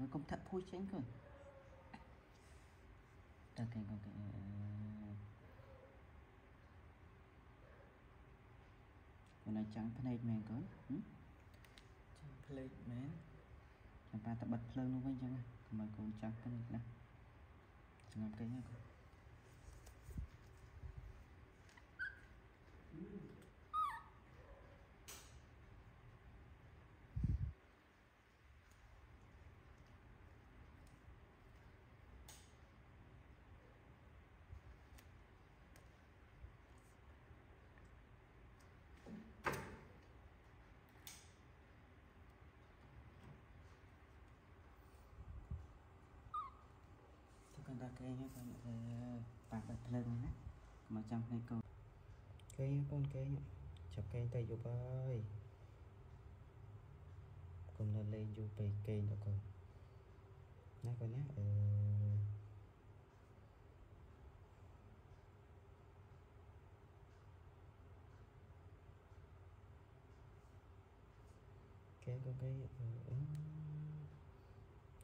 mới công thận thôi chứ anh cười. Ok. Còn này chẳng plate mèn có. Chẳng plate mèn. Chẳng ba ta bật lên luôn với chẳng này. Còn mời con chẳng plate nè. Chẳng làm cái nha con. Cái nhé con phải bật lên đấy mà trong này cầu cái con cái nhé chọc cái tay vô bay còn là lên vô bay cây nó còn nãy con nhé cái con cái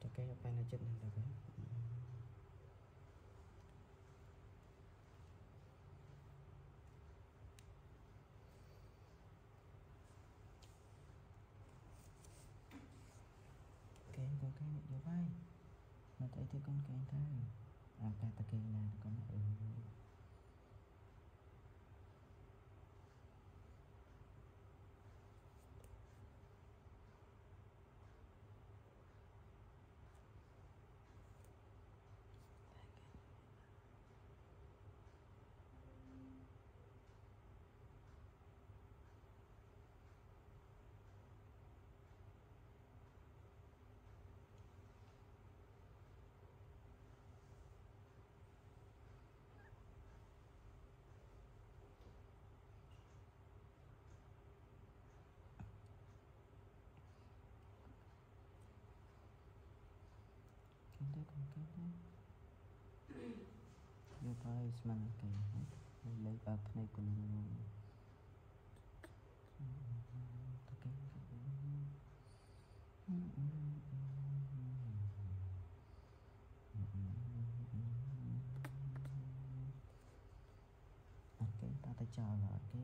chọc cái bay nó chết này là cái thì con cái ta làm cái ta kê là con vô phải xem cái lấy up này cũng cái ta ta chờ là cái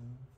Okay.